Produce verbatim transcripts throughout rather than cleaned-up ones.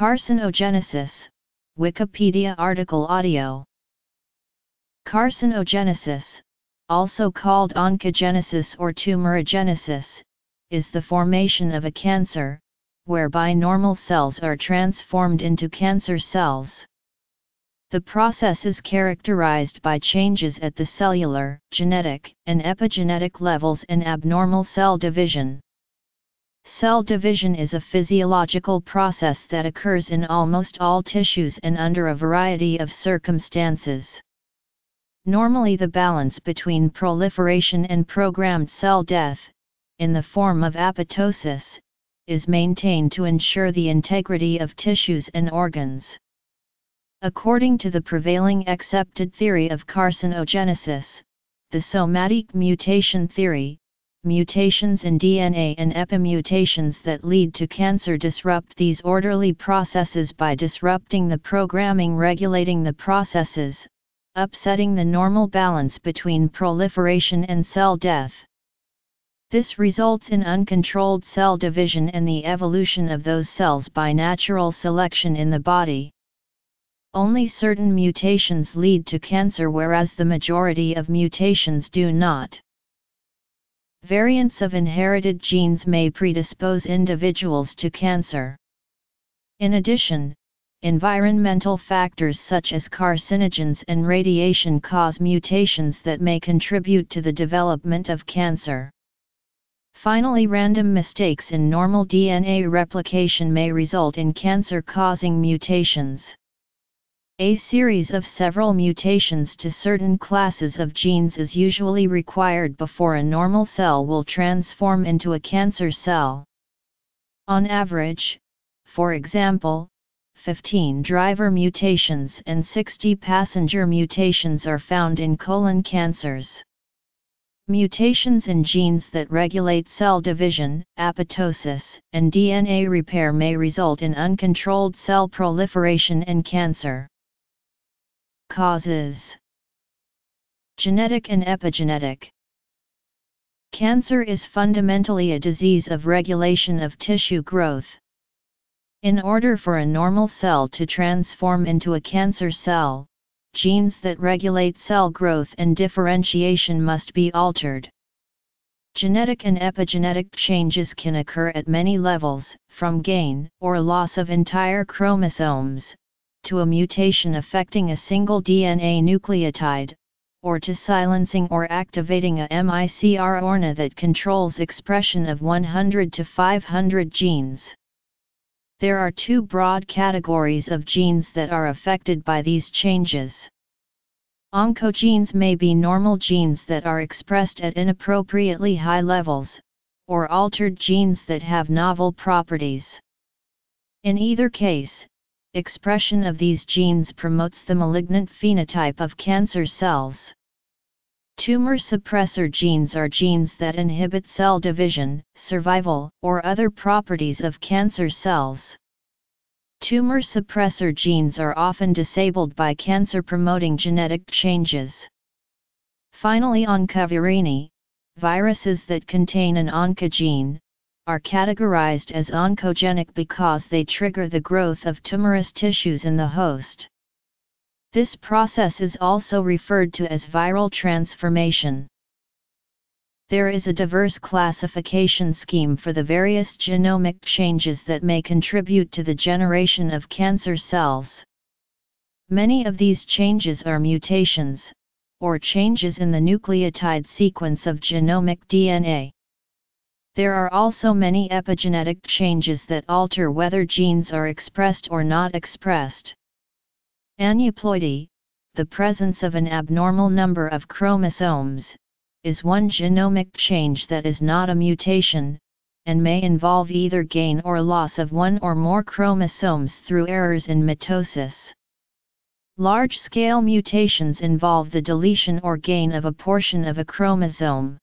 Carcinogenesis, Wikipedia article audio. Carcinogenesis, also called oncogenesis or tumorigenesis, is the formation of a cancer, whereby normal cells are transformed into cancer cells. The process is characterized by changes at the cellular, genetic, and epigenetic levels and abnormal cell division. Cell division is a physiological process that occurs in almost all tissues and under a variety of circumstances. Normally, the balance between proliferation and programmed cell death, in the form of apoptosis, is maintained to ensure the integrity of tissues and organs. According to the prevailing accepted theory of carcinogenesis, the somatic mutation theory, mutations in D N A and epimutations that lead to cancer disrupt these orderly processes by disrupting the programming regulating the processes, upsetting the normal balance between proliferation and cell death. This results in uncontrolled cell division and the evolution of those cells by natural selection in the body. Only certain mutations lead to cancer, whereas the majority of mutations do not. Variants of inherited genes may predispose individuals to cancer. In addition, environmental factors such as carcinogens and radiation cause mutations that may contribute to the development of cancer. Finally, random mistakes in normal D N A replication may result in cancer-causing mutations. A series of several mutations to certain classes of genes is usually required before a normal cell will transform into a cancer cell. On average, for example, fifteen driver mutations and sixty passenger mutations are found in colon cancers. Mutations in genes that regulate cell division, apoptosis, and D N A repair may result in uncontrolled cell proliferation and cancer. Causes: genetic and epigenetic. Cancer is fundamentally a disease of regulation of tissue growth. In order for a normal cell to transform into a cancer cell, genes that regulate cell growth and differentiation must be altered. Genetic and epigenetic changes can occur at many levels, from gain or loss of entire chromosomes, to a mutation affecting a single D N A nucleotide, or to silencing or activating a miR one thirty-seven that controls expression of one hundred to five hundred genes. There are two broad categories of genes that are affected by these changes. Oncogenes may be normal genes that are expressed at inappropriately high levels, or altered genes that have novel properties. In either case, expression of these genes promotes the malignant phenotype of cancer cells. Tumor suppressor genes are genes that inhibit cell division, survival, or other properties of cancer cells. Tumor suppressor genes are often disabled by cancer-promoting genetic changes. Finally, oncovirinae, viruses that contain an oncogene, are categorized as oncogenic because they trigger the growth of tumorous tissues in the host. This process is also referred to as viral transformation. There is a diverse classification scheme for the various genomic changes that may contribute to the generation of cancer cells. Many of these changes are mutations, or changes in the nucleotide sequence of genomic D N A. There are also many epigenetic changes that alter whether genes are expressed or not expressed. Aneuploidy, the presence of an abnormal number of chromosomes, is one genomic change that is not a mutation, and may involve either gain or loss of one or more chromosomes through errors in mitosis. Large-scale mutations involve the deletion or gain of a portion of a chromosome.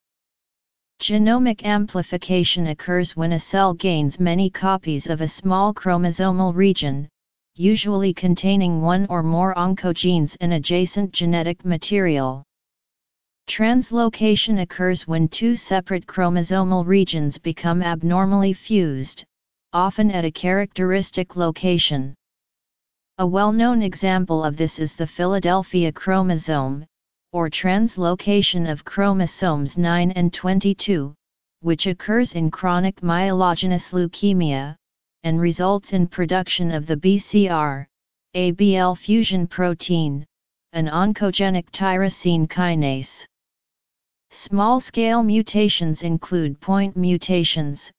Genomic amplification occurs when a cell gains many copies of a small chromosomal region, usually containing one or more oncogenes and adjacent genetic material. Translocation occurs when two separate chromosomal regions become abnormally fused, often at a characteristic location. A well-known example of this is the Philadelphia chromosome, or translocation of chromosomes nine and twenty-two, which occurs in chronic myelogenous leukemia, and results in production of the B C R A B L fusion protein, an oncogenic tyrosine kinase. Small-scale mutations include point mutations,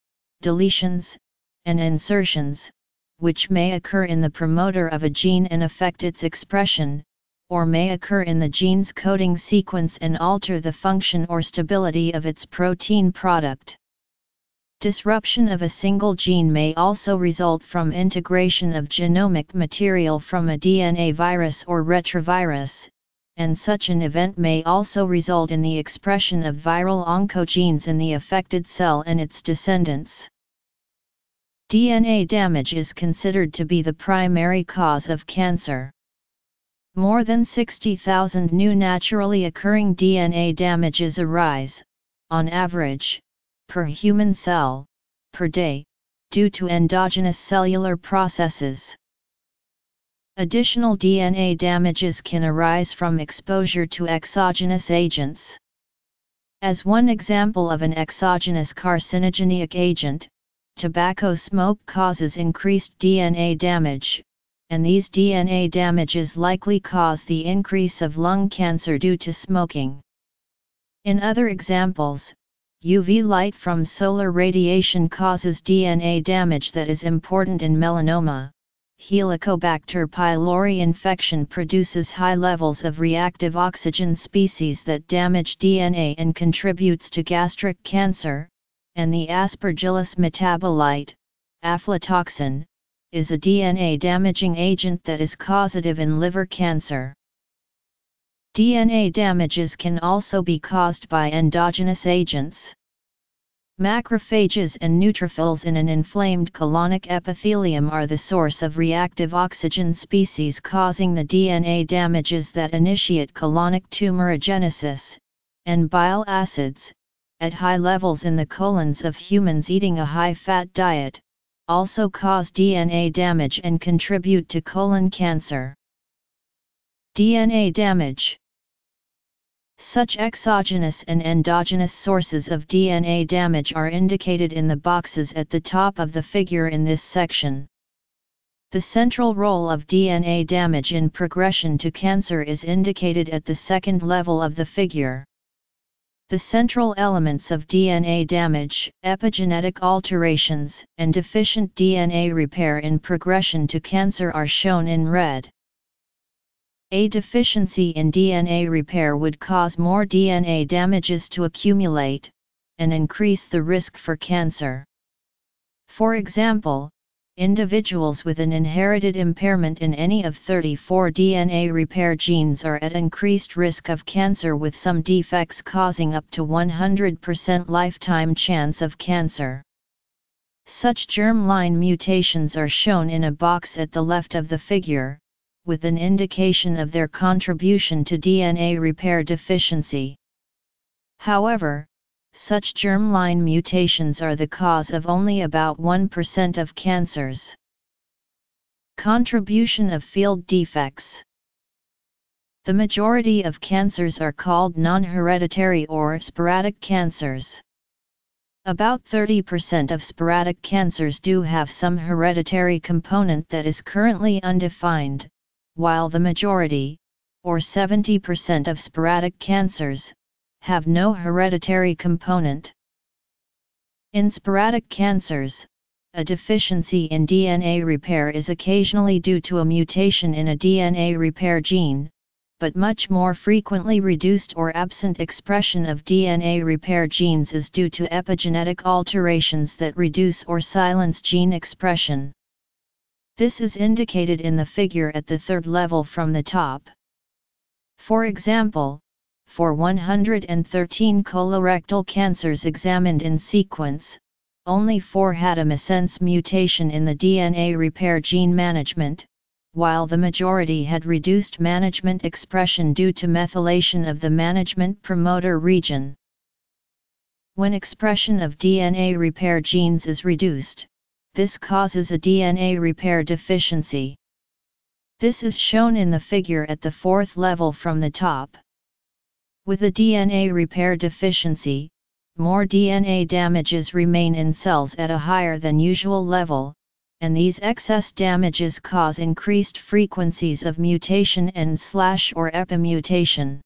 deletions, and insertions, which may occur in the promoter of a gene and affect its expression, or may occur in the gene's coding sequence and alter the function or stability of its protein product. Disruption of a single gene may also result from integration of genomic material from a D N A virus or retrovirus, and such an event may also result in the expression of viral oncogenes in the affected cell and its descendants. D N A damage is considered to be the primary cause of cancer. More than sixty thousand new naturally occurring D N A damages arise, on average, per human cell, per day, due to endogenous cellular processes. Additional D N A damages can arise from exposure to exogenous agents. As one example of an exogenous carcinogenic agent, tobacco smoke causes increased D N A damage, and these D N A damages likely cause the increase of lung cancer due to smoking. In other examples, U V light from solar radiation causes D N A damage that is important in melanoma. Helicobacter pylori infection produces high levels of reactive oxygen species that damage D N A and contributes to gastric cancer, and the aspergillus metabolite, aflatoxin, is a D N A-damaging agent that is causative in liver cancer. D N A damages can also be caused by endogenous agents. Macrophages and neutrophils in an inflamed colonic epithelium are the source of reactive oxygen species causing the D N A damages that initiate colonic tumorigenesis, and bile acids, at high levels in the colons of humans eating a high-fat diet, also cause D N A damage and contribute to colon cancer. D N A damage. Such exogenous and endogenous sources of D N A damage are indicated in the boxes at the top of the figure in this section. The central role of D N A damage in progression to cancer is indicated at the second level of the figure. The central elements of D N A damage, epigenetic alterations, and deficient D N A repair in progression to cancer are shown in red. A deficiency in D N A repair would cause more D N A damages to accumulate, and increase the risk for cancer. For example, individuals with an inherited impairment in any of thirty-four D N A repair genes are at increased risk of cancer, with some defects causing up to one hundred percent lifetime chance of cancer. Such germline mutations are shown in a box at the left of the figure, with an indication of their contribution to D N A repair deficiency. However, such germline mutations are the cause of only about one percent of cancers. Contribution of field defects. The majority of cancers are called non-hereditary or sporadic cancers. About thirty percent of sporadic cancers do have some hereditary component that is currently undefined, while the majority, or seventy percent of sporadic cancers, have no hereditary component. In sporadic cancers, a deficiency in D N A repair is occasionally due to a mutation in a D N A repair gene, but much more frequently reduced or absent expression of D N A repair genes is due to epigenetic alterations that reduce or silence gene expression. This is indicated in the figure at the third level from the top. For example, for one hundred thirteen colorectal cancers examined in sequence, only four had a missense mutation in the D N A repair gene management, while the majority had reduced management expression due to methylation of the management promoter region. When expression of D N A repair genes is reduced, this causes a D N A repair deficiency. This is shown in the figure at the fourth level from the top. With a D N A repair deficiency, more D N A damages remain in cells at a higher than usual level, and these excess damages cause increased frequencies of mutation and slash or epimutation.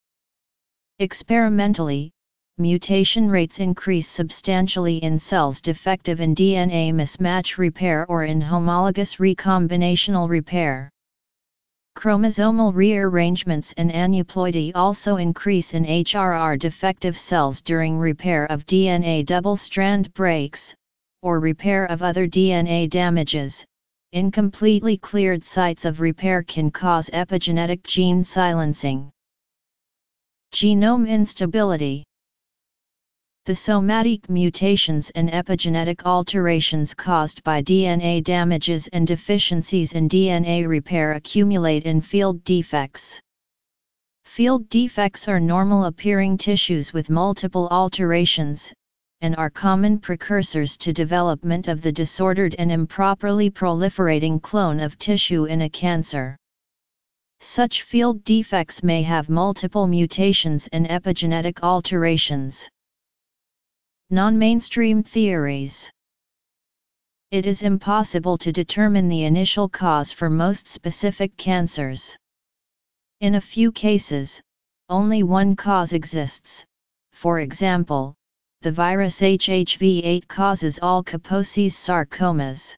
Experimentally, mutation rates increase substantially in cells defective in D N A mismatch repair or in homologous recombinational repair. Chromosomal rearrangements and aneuploidy also increase in H R R defective cells during repair of D N A double-strand breaks, or repair of other D N A damages. Incompletely cleared sites of repair can cause epigenetic gene silencing. Genome instability. The somatic mutations and epigenetic alterations caused by D N A damages and deficiencies in D N A repair accumulate in field defects. Field defects are normal-appearing tissues with multiple alterations, and are common precursors to development of the disordered and improperly proliferating clone of tissue in a cancer. Such field defects may have multiple mutations and epigenetic alterations. Non-mainstream theories. It is impossible to determine the initial cause for most specific cancers. In a few cases, only one cause exists. For example, the virus H P V eight causes all Kaposi's sarcomas.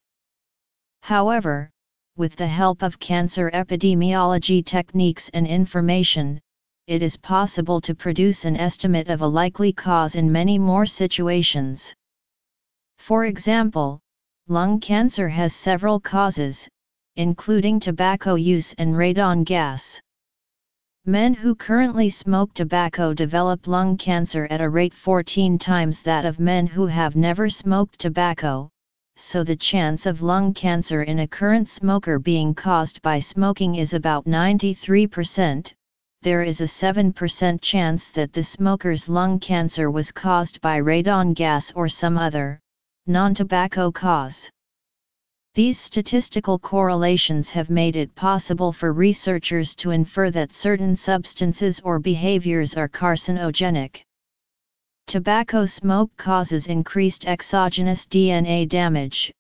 However, with the help of cancer epidemiology techniques and information, it is possible to produce an estimate of a likely cause in many more situations. For example, lung cancer has several causes, including tobacco use and radon gas. Men who currently smoke tobacco develop lung cancer at a rate fourteen times that of men who have never smoked tobacco, so the chance of lung cancer in a current smoker being caused by smoking is about ninety-three percent. There is a seven percent chance that the smoker's lung cancer was caused by radon gas or some other, non-tobacco cause. These statistical correlations have made it possible for researchers to infer that certain substances or behaviors are carcinogenic. Tobacco smoke causes increased exogenous D N A damage,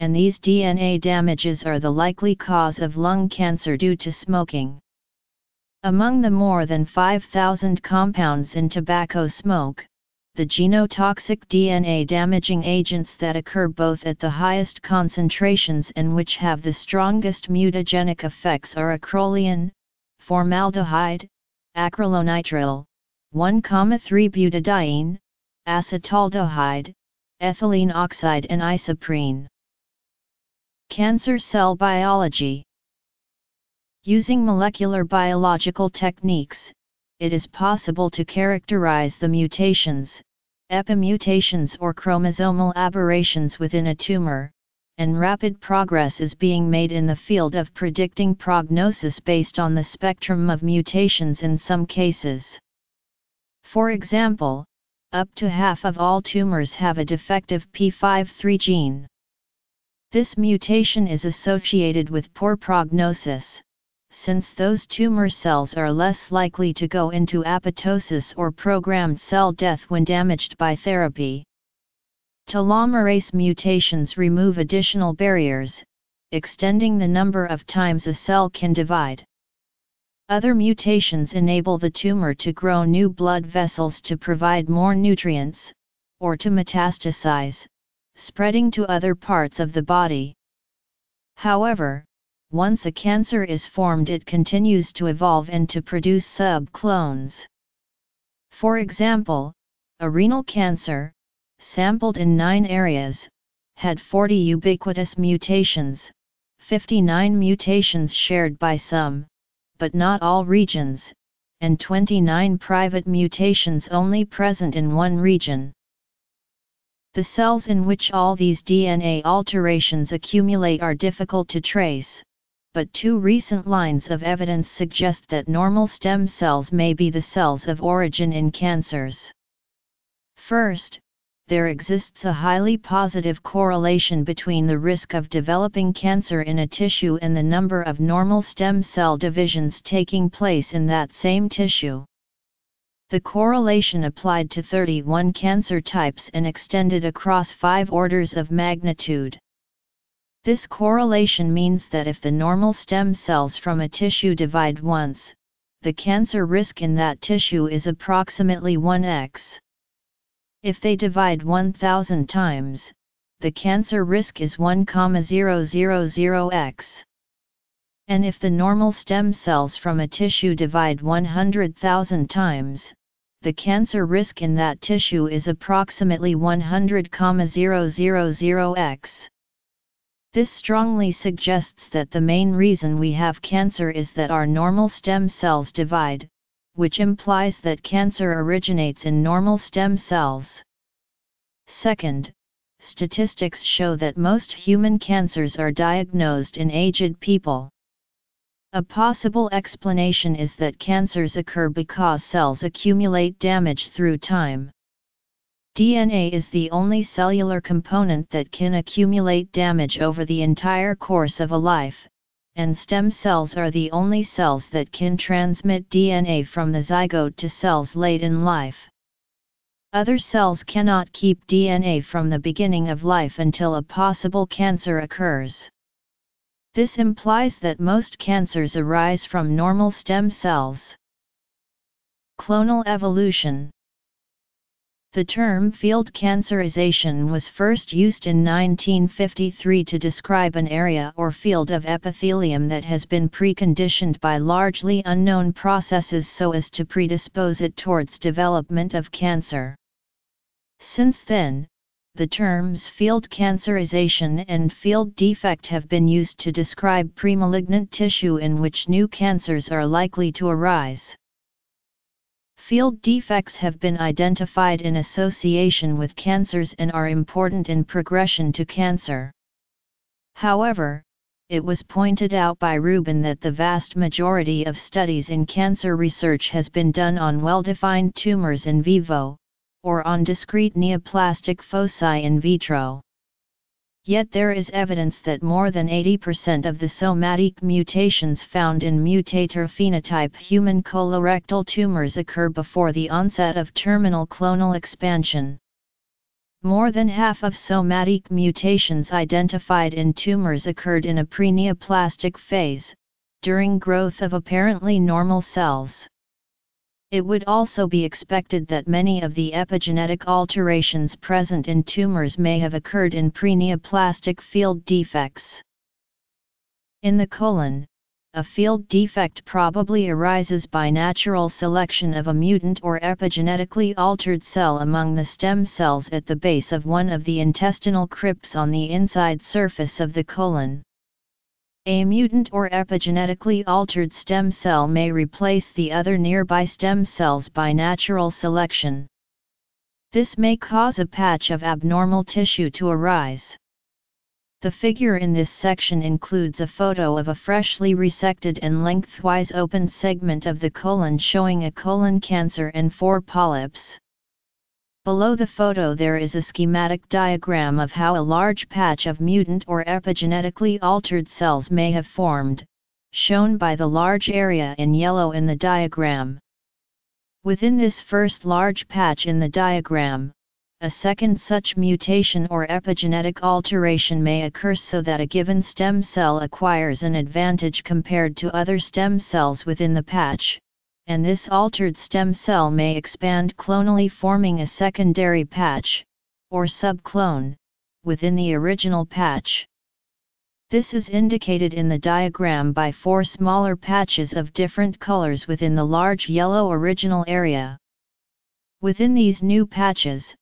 and these D N A damages are the likely cause of lung cancer due to smoking. Among the more than five thousand compounds in tobacco smoke, the genotoxic D N A damaging agents that occur both at the highest concentrations and which have the strongest mutagenic effects are acrolein, formaldehyde, acrylonitrile, one,three butadiene, acetaldehyde, ethylene oxide and isoprene. Cancer cell biology. Using molecular biological techniques, it is possible to characterize the mutations, epimutations or chromosomal aberrations within a tumor, and rapid progress is being made in the field of predicting prognosis based on the spectrum of mutations in some cases. For example, up to half of all tumors have a defective P fifty-three gene. This mutation is associated with poor prognosis, since those tumor cells are less likely to go into apoptosis or programmed cell death when damaged by therapy. Telomerase mutations remove additional barriers, extending the number of times a cell can divide. Other mutations enable the tumor to grow new blood vessels to provide more nutrients, or to metastasize, spreading to other parts of the body. However, once a cancer is formed, it continues to evolve and to produce sub-clones. For example, a renal cancer, sampled in nine areas, had forty ubiquitous mutations, fifty-nine mutations shared by some, but not all regions, and twenty-nine private mutations only present in one region. The cells in which all these D N A alterations accumulate are difficult to trace, but two recent lines of evidence suggest that normal stem cells may be the cells of origin in cancers. First, there exists a highly positive correlation between the risk of developing cancer in a tissue and the number of normal stem cell divisions taking place in that same tissue. The correlation applied to thirty-one cancer types and extended across five orders of magnitude. This correlation means that if the normal stem cells from a tissue divide once, the cancer risk in that tissue is approximately one x. If they divide one thousand times, the cancer risk is one point zero zero zero x. And if the normal stem cells from a tissue divide one hundred thousand times, the cancer risk in that tissue is approximately one hundred point zero zero zero x. This strongly suggests that the main reason we have cancer is that our normal stem cells divide, which implies that cancer originates in normal stem cells. Second, statistics show that most human cancers are diagnosed in aged people. A possible explanation is that cancers occur because cells accumulate damage through time. D N A is the only cellular component that can accumulate damage over the entire course of a life, and stem cells are the only cells that can transmit D N A from the zygote to cells late in life. Other cells cannot keep D N A from the beginning of life until a possible cancer occurs. This implies that most cancers arise from normal stem cells. Clonal evolution. The term field cancerization was first used in nineteen fifty-three to describe an area or field of epithelium that has been preconditioned by largely unknown processes so as to predispose it towards development of cancer. Since then, the terms field cancerization and field defect have been used to describe premalignant tissue in which new cancers are likely to arise. Field defects have been identified in association with cancers and are important in progression to cancer. However, it was pointed out by Rubin that the vast majority of studies in cancer research has been done on well-defined tumors in vivo, or on discrete neoplastic foci in vitro. Yet there is evidence that more than eighty percent of the somatic mutations found in mutator phenotype human colorectal tumors occur before the onset of terminal clonal expansion. More than half of somatic mutations identified in tumors occurred in a pre-neoplastic phase, during growth of apparently normal cells. It would also be expected that many of the epigenetic alterations present in tumors may have occurred in preneoplastic field defects. In the colon, a field defect probably arises by natural selection of a mutant or epigenetically altered cell among the stem cells at the base of one of the intestinal crypts on the inside surface of the colon. A mutant or epigenetically altered stem cell may replace the other nearby stem cells by natural selection. This may cause a patch of abnormal tissue to arise. The figure in this section includes a photo of a freshly resected and lengthwise opened segment of the colon showing a colon cancer and four polyps. Below the photo there is a schematic diagram of how a large patch of mutant or epigenetically altered cells may have formed, shown by the large area in yellow in the diagram. Within this first large patch in the diagram, a second such mutation or epigenetic alteration may occur so that a given stem cell acquires an advantage compared to other stem cells within the patch, and this altered stem cell may expand clonally, forming a secondary patch, or subclone, within the original patch. This is indicated in the diagram by four smaller patches of different colors within the large yellow original area. Within these new patches,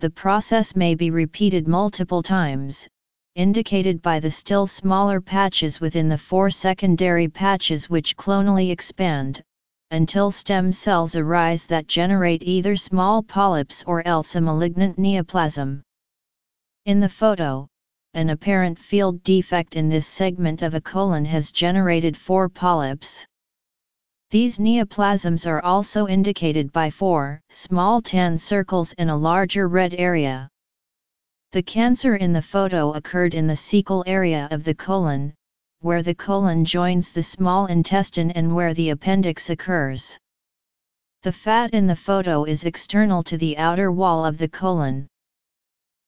the process may be repeated multiple times, indicated by the still smaller patches within the four secondary patches which clonally expand, until stem cells arise that generate either small polyps or else a malignant neoplasm. In the photo, an apparent field defect in this segment of a colon has generated four polyps. These neoplasms are also indicated by four small tan circles in a larger red area. The cancer in the photo occurred in the cecal area of the colon, where the colon joins the small intestine and where the appendix occurs. The fat in the photo is external to the outer wall of the colon.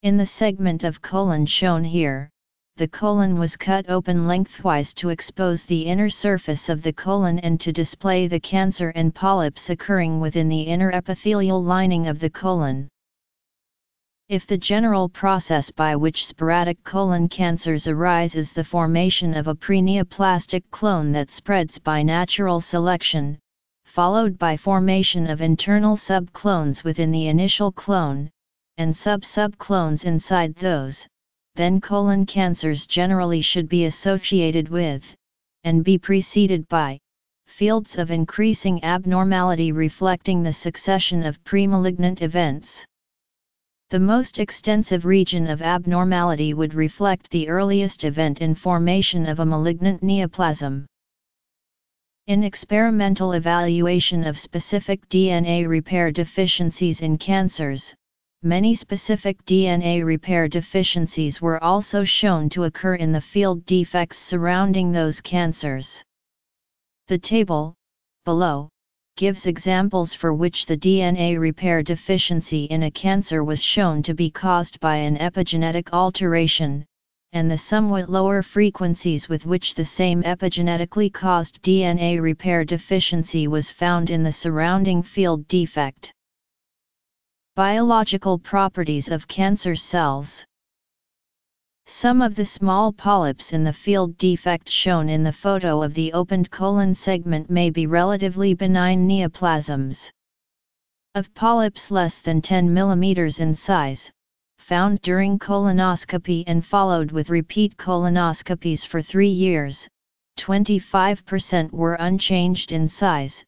In the segment of colon shown here, the colon was cut open lengthwise to expose the inner surface of the colon and to display the cancer and polyps occurring within the inner epithelial lining of the colon. If the general process by which sporadic colon cancers arise is the formation of a preneoplastic clone that spreads by natural selection, followed by formation of internal subclones within the initial clone, and sub-subclones inside those, then colon cancers generally should be associated with, and be preceded by, fields of increasing abnormality reflecting the succession of premalignant events. The most extensive region of abnormality would reflect the earliest event in formation of a malignant neoplasm. In experimental evaluation of specific D N A repair deficiencies in cancers, many specific D N A repair deficiencies were also shown to occur in the field defects surrounding those cancers. The table below gives examples for which the D N A repair deficiency in a cancer was shown to be caused by an epigenetic alteration, and the somewhat lower frequencies with which the same epigenetically caused D N A repair deficiency was found in the surrounding field defect. Biological properties of cancer cells. Some of the small polyps in the field defect shown in the photo of the opened colon segment may be relatively benign neoplasms. Of polyps less than ten millimeters in size, found during colonoscopy and followed with repeat colonoscopies for three years, twenty-five percent were unchanged in size,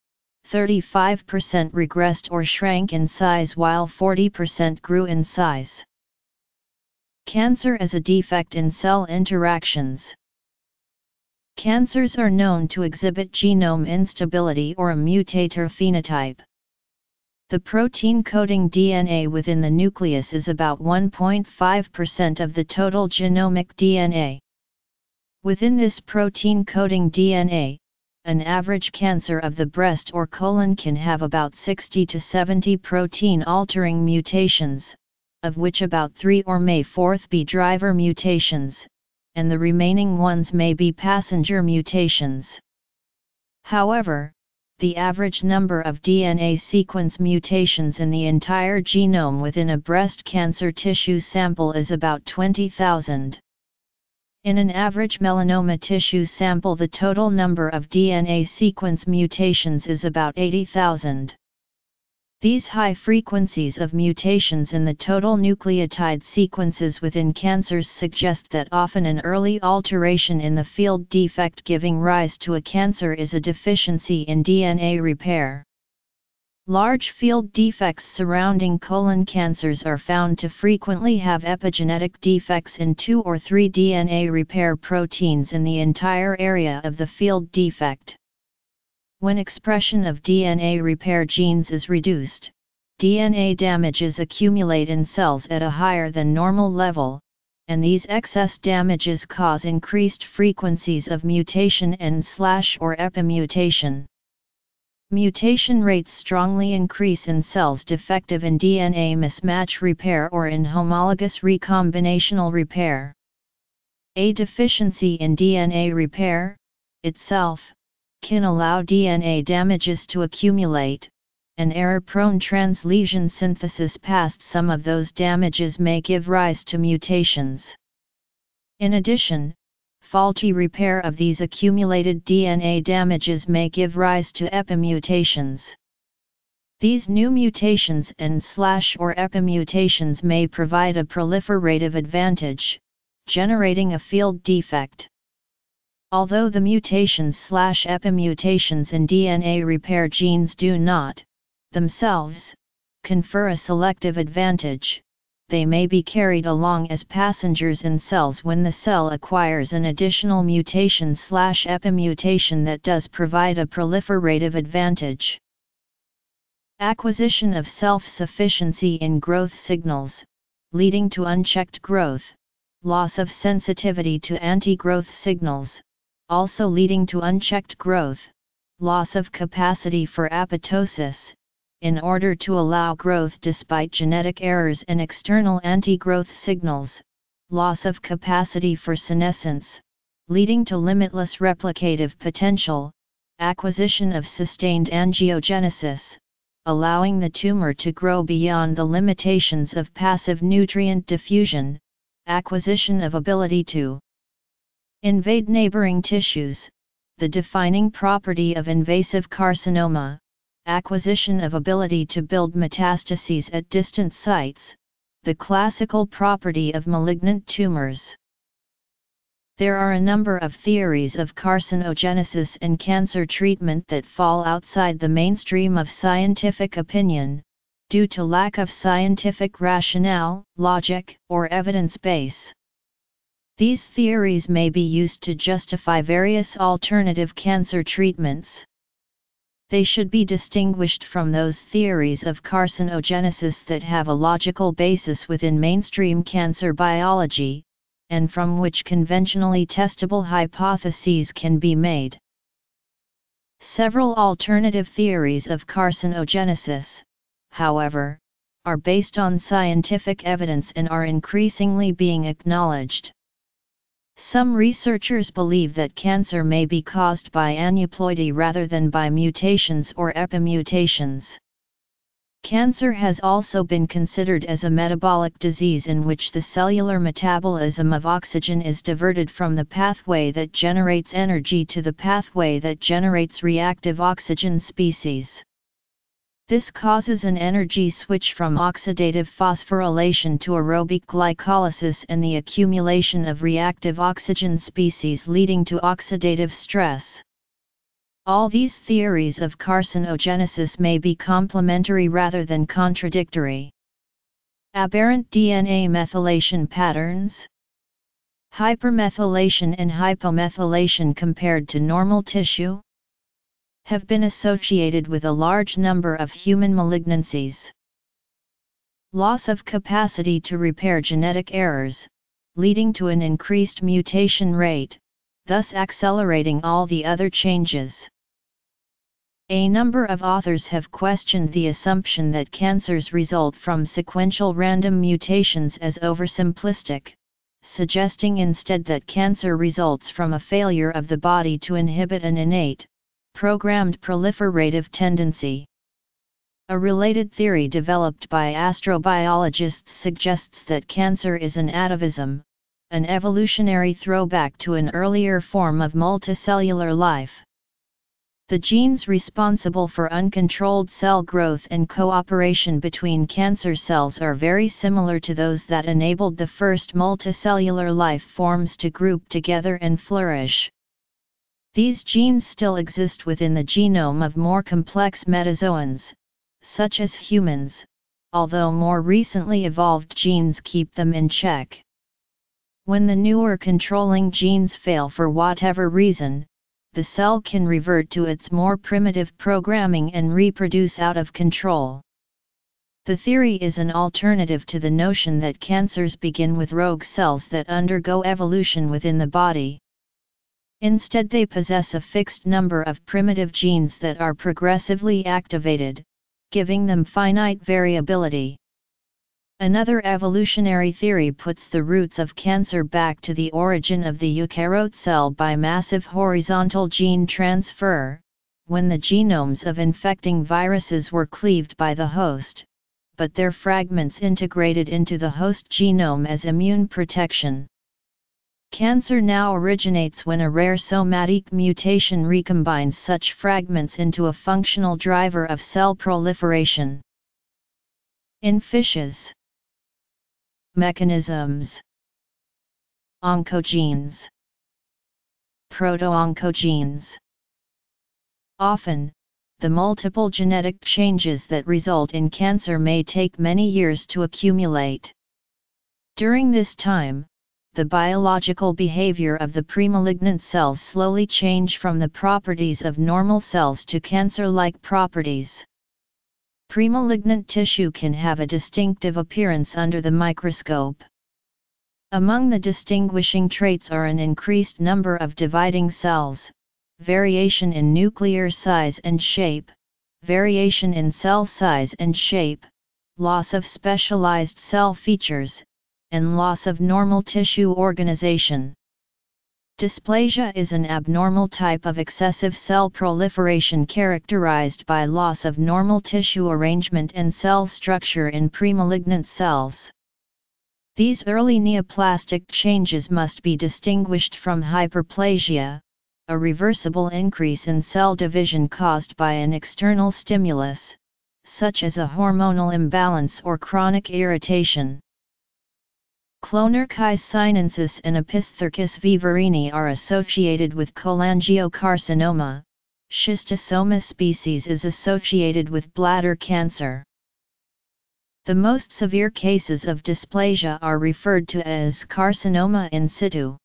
thirty-five percent regressed or shrank in size while forty percent grew in size. Cancer as a defect in cell interactions. Cancers are known to exhibit genome instability or a mutator phenotype. The protein coding D N A within the nucleus is about one point five percent of the total genomic D N A. Within this protein coding D N A, an average cancer of the breast or colon can have about sixty to seventy protein-altering mutations, of which about three or may four be driver mutations, and the remaining ones may be passenger mutations. However, the average number of D N A sequence mutations in the entire genome within a breast cancer tissue sample is about twenty thousand. In an average melanoma tissue sample, the total number of D N A sequence mutations is about eighty thousand. These high frequencies of mutations in the total nucleotide sequences within cancers suggest that often an early alteration in the field defect giving rise to a cancer is a deficiency in D N A repair. Large field defects surrounding colon cancers are found to frequently have epigenetic defects in two or three D N A repair proteins in the entire area of the field defect. When expression of D N A repair genes is reduced, D N A damages accumulate in cells at a higher than normal level, and these excess damages cause increased frequencies of mutation and/or or epimutation. Mutation rates strongly increase in cells defective in D N A mismatch repair or in homologous recombinational repair. A deficiency in D N A repair itself can allow D N A damages to accumulate, and error-prone translesion synthesis past some of those damages may give rise to mutations. In addition, faulty repair of these accumulated D N A damages may give rise to epimutations. These new mutations and/or epimutations may provide a proliferative advantage, generating a field defect. Although the mutations/epimutations in D N A repair genes do not, themselves, confer a selective advantage, they may be carried along as passengers in cells when the cell acquires an additional mutation/epimutation that does provide a proliferative advantage. Acquisition of self-sufficiency in growth signals, leading to unchecked growth, loss of sensitivity to anti-growth signals, also leading to unchecked growth, loss of capacity for apoptosis, in order to allow growth despite genetic errors and external anti-growth signals, loss of capacity for senescence, leading to limitless replicative potential, acquisition of sustained angiogenesis, allowing the tumor to grow beyond the limitations of passive nutrient diffusion, acquisition of ability to invade neighboring tissues, the defining property of invasive carcinoma, acquisition of ability to build metastases at distant sites, the classical property of malignant tumors. There are a number of theories of carcinogenesis and cancer treatment that fall outside the mainstream of scientific opinion, due to lack of scientific rationale, logic, or evidence base. These theories may be used to justify various alternative cancer treatments. They should be distinguished from those theories of carcinogenesis that have a logical basis within mainstream cancer biology, and from which conventionally testable hypotheses can be made. Several alternative theories of carcinogenesis, however, are based on scientific evidence and are increasingly being acknowledged. Some researchers believe that cancer may be caused by aneuploidy rather than by mutations or epimutations. Cancer has also been considered as a metabolic disease in which the cellular metabolism of oxygen is diverted from the pathway that generates energy to the pathway that generates reactive oxygen species. This causes an energy switch from oxidative phosphorylation to aerobic glycolysis and the accumulation of reactive oxygen species, leading to oxidative stress. All these theories of carcinogenesis may be complementary rather than contradictory. Aberrant D N A methylation patterns, hypermethylation and hypomethylation compared to normal tissue, have been associated with a large number of human malignancies. Loss of capacity to repair genetic errors, leading to an increased mutation rate, thus accelerating all the other changes. A number of authors have questioned the assumption that cancers result from sequential random mutations as oversimplistic, suggesting instead that cancer results from a failure of the body to inhibit an innate, programmed proliferative tendency. A related theory developed by astrobiologists suggests that cancer is an atavism, an evolutionary throwback to an earlier form of multicellular life. The genes responsible for uncontrolled cell growth and cooperation between cancer cells are very similar to those that enabled the first multicellular life forms to group together and flourish. These genes still exist within the genome of more complex metazoans, such as humans, although more recently evolved genes keep them in check. When the newer controlling genes fail for whatever reason, the cell can revert to its more primitive programming and reproduce out of control. The theory is an alternative to the notion that cancers begin with rogue cells that undergo evolution within the body. Instead, they possess a fixed number of primitive genes that are progressively activated, giving them finite variability. Another evolutionary theory puts the roots of cancer back to the origin of the eukaryote cell by massive horizontal gene transfer, when the genomes of infecting viruses were cleaved by the host, but their fragments integrated into the host genome as immune protection. Cancer now originates when a rare somatic mutation recombines such fragments into a functional driver of cell proliferation. In fishes, mechanisms, oncogenes, proto-oncogenes. Often, the multiple genetic changes that result in cancer may take many years to accumulate, During this time, the biological behavior of the premalignant cells slowly change from the properties of normal cells to cancer-like properties. Premalignant tissue can have a distinctive appearance under the microscope. Among the distinguishing traits are an increased number of dividing cells, variation in nuclear size and shape, variation in cell size and shape, loss of specialized cell features, and loss of normal tissue organization. Dysplasia is an abnormal type of excessive cell proliferation characterized by loss of normal tissue arrangement and cell structure in premalignant cells. These early neoplastic changes must be distinguished from hyperplasia, a reversible increase in cell division caused by an external stimulus, such as a hormonal imbalance or chronic irritation. Clonarchisinensis and Opisthocercus vivarini are associated with cholangiocarcinoma. Schistosoma species is associated with bladder cancer. The most severe cases of dysplasia are referred to as carcinoma in situ.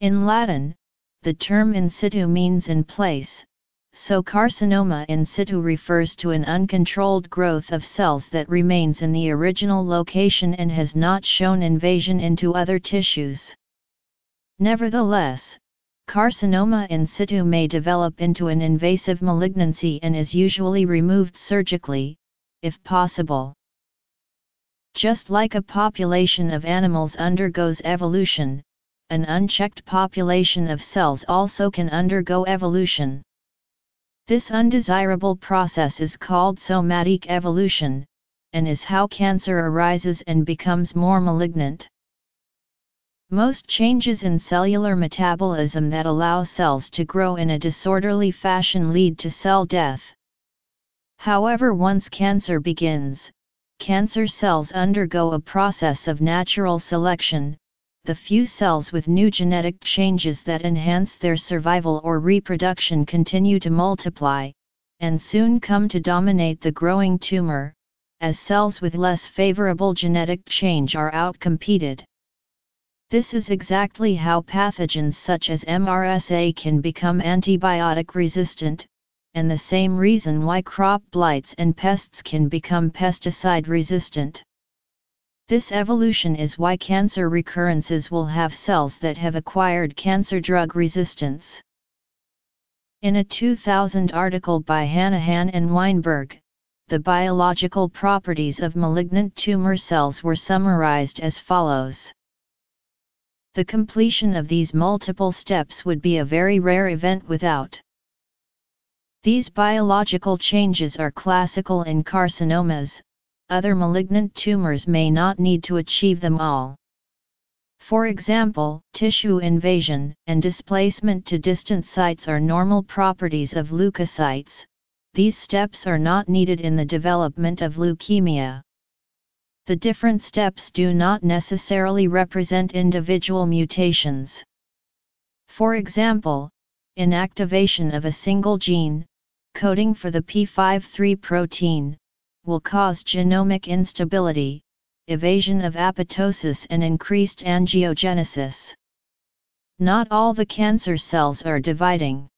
In Latin, the term in situ means in place, so carcinoma in situ refers to an uncontrolled growth of cells that remains in the original location and has not shown invasion into other tissues. Nevertheless, carcinoma in situ may develop into an invasive malignancy and is usually removed surgically, if possible. Just like a population of animals undergoes evolution, an unchecked population of cells also can undergo evolution. This undesirable process is called somatic evolution, and is how cancer arises and becomes more malignant. Most changes in cellular metabolism that allow cells to grow in a disorderly fashion lead to cell death. However, once cancer begins, cancer cells undergo a process of natural selection. The few cells with new genetic changes that enhance their survival or reproduction continue to multiply, and soon come to dominate the growing tumor, as cells with less favorable genetic change are outcompeted. This is exactly how pathogens such as M R S A can become antibiotic resistant, and the same reason why crop blights and pests can become pesticide resistant. This evolution is why cancer recurrences will have cells that have acquired cancer drug resistance. In a two thousand article by Hanahan and Weinberg, the biological properties of malignant tumor cells were summarized as follows. The completion of these multiple steps would be a very rare event without. These biological changes are classical in carcinomas. Other malignant tumors may not need to achieve them all. For example, tissue invasion and displacement to distant sites are normal properties of leukocytes. These steps are not needed in the development of leukemia. The different steps do not necessarily represent individual mutations. For example, inactivation of a single gene, coding for the P fifty-three protein, will cause genomic instability, evasion of apoptosis and increased angiogenesis. Not all the cancer cells are dividing.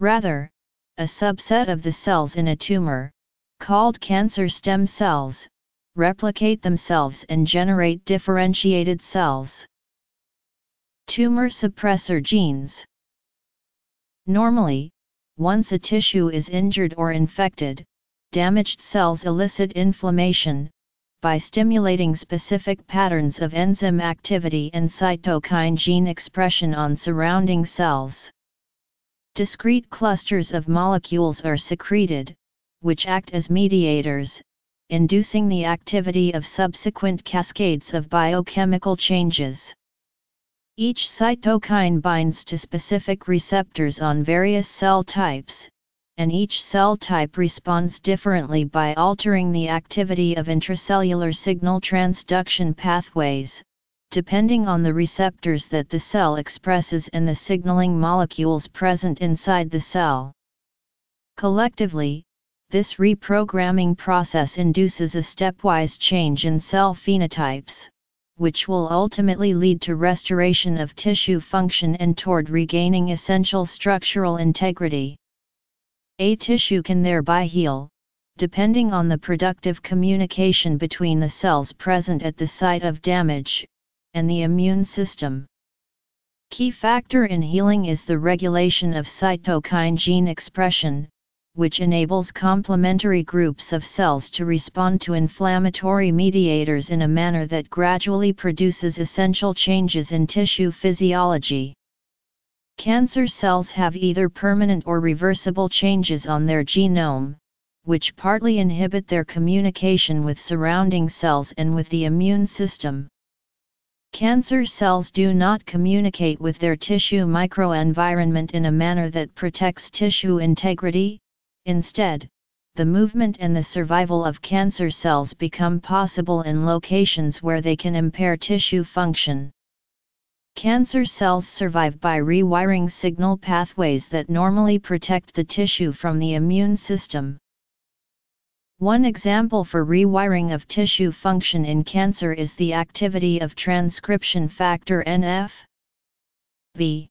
Rather, a subset of the cells in a tumor, called cancer stem cells, replicate themselves and generate differentiated cells. Tumor suppressor genes. Normally, once a tissue is injured or infected, damaged cells elicit inflammation, by stimulating specific patterns of enzyme activity and cytokine gene expression on surrounding cells. Discrete clusters of molecules are secreted, which act as mediators, inducing the activity of subsequent cascades of biochemical changes. Each cytokine binds to specific receptors on various cell types, and each cell type responds differently by altering the activity of intracellular signal transduction pathways, depending on the receptors that the cell expresses and the signaling molecules present inside the cell. Collectively, this reprogramming process induces a stepwise change in cell phenotypes, which will ultimately lead to restoration of tissue function and toward regaining essential structural integrity. A tissue can thereby heal, depending on the productive communication between the cells present at the site of damage, and the immune system. Key factor in healing is the regulation of cytokine gene expression, which enables complementary groups of cells to respond to inflammatory mediators in a manner that gradually produces essential changes in tissue physiology. Cancer cells have either permanent or reversible changes on their genome, which partly inhibit their communication with surrounding cells and with the immune system. Cancer cells do not communicate with their tissue microenvironment in a manner that protects tissue integrity. Instead, the movement and the survival of cancer cells become possible in locations where they can impair tissue function. Cancer cells survive by rewiring signal pathways that normally protect the tissue from the immune system. One example for rewiring of tissue function in cancer is the activity of transcription factor N F-κB.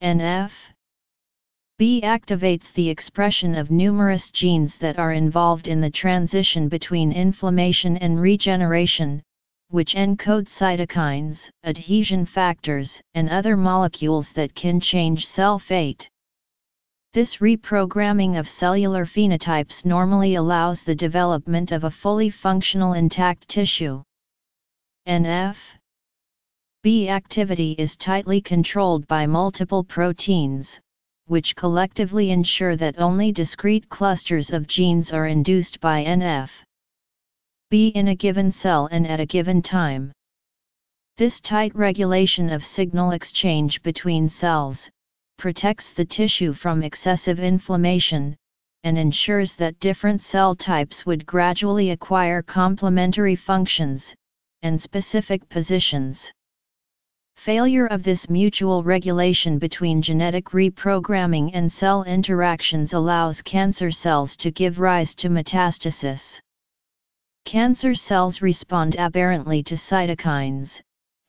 N F-κB activates the expression of numerous genes that are involved in the transition between inflammation and regeneration, which encode cytokines, adhesion factors, and other molecules that can change cell fate. This reprogramming of cellular phenotypes normally allows the development of a fully functional intact tissue. N F-κB activity is tightly controlled by multiple proteins, which collectively ensure that only discrete clusters of genes are induced by N F-κB in a given cell and at a given time. This tight regulation of signal exchange between cells protects the tissue from excessive inflammation, and ensures that different cell types would gradually acquire complementary functions and specific positions. Failure of this mutual regulation between genetic reprogramming and cell interactions allows cancer cells to give rise to metastasis. Cancer cells respond aberrantly to cytokines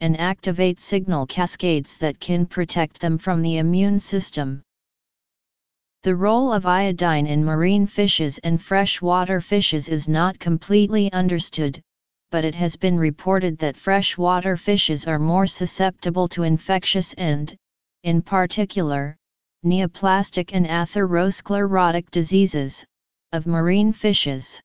and activate signal cascades that can protect them from the immune system. The role of iodine in marine fishes and freshwater fishes is not completely understood, but it has been reported that freshwater fishes are more susceptible to infectious and, in particular, neoplastic and atherosclerotic diseases of marine fishes.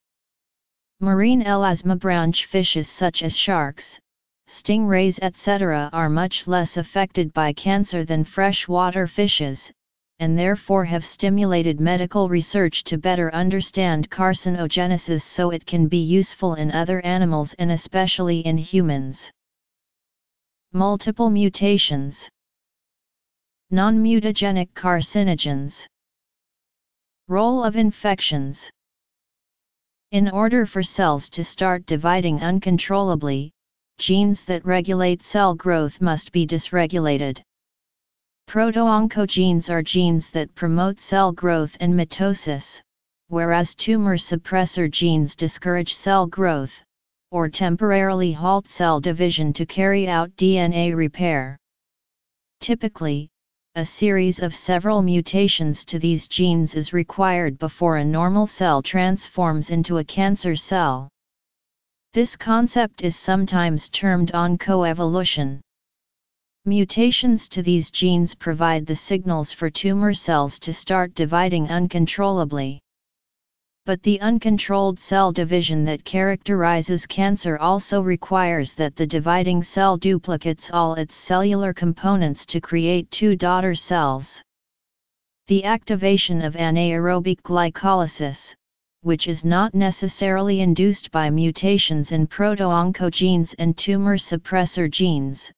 Marine elasmobranch fishes such as sharks, stingrays, et cetera are much less affected by cancer than freshwater fishes, and therefore have stimulated medical research to better understand carcinogenesis so it can be useful in other animals and especially in humans. Multiple mutations. Non-mutagenic carcinogens. Role of infections. In order for cells to start dividing uncontrollably, genes that regulate cell growth must be dysregulated. Proto-oncogenes are genes that promote cell growth and mitosis, whereas tumor suppressor genes discourage cell growth, or temporarily halt cell division to carry out D N A repair. Typically, a series of several mutations to these genes is required before a normal cell transforms into a cancer cell. This concept is sometimes termed oncoevolution. Mutations to these genes provide the signals for tumor cells to start dividing uncontrollably. But the uncontrolled cell division that characterizes cancer also requires that the dividing cell duplicates all its cellular components to create two daughter cells. The activation of anaerobic glycolysis, which is not necessarily induced by mutations in proto-oncogenes and tumor suppressor genes,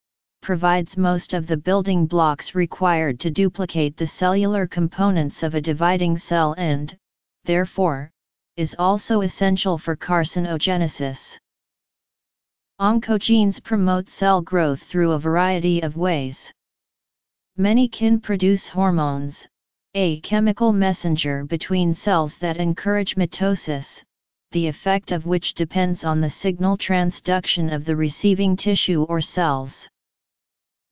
provides most of the building blocks required to duplicate the cellular components of a dividing cell and, therefore, is also essential for carcinogenesis. Oncogenes promote cell growth through a variety of ways. Many can produce hormones, a chemical messenger between cells that encourage mitosis, the effect of which depends on the signal transduction of the receiving tissue or cells.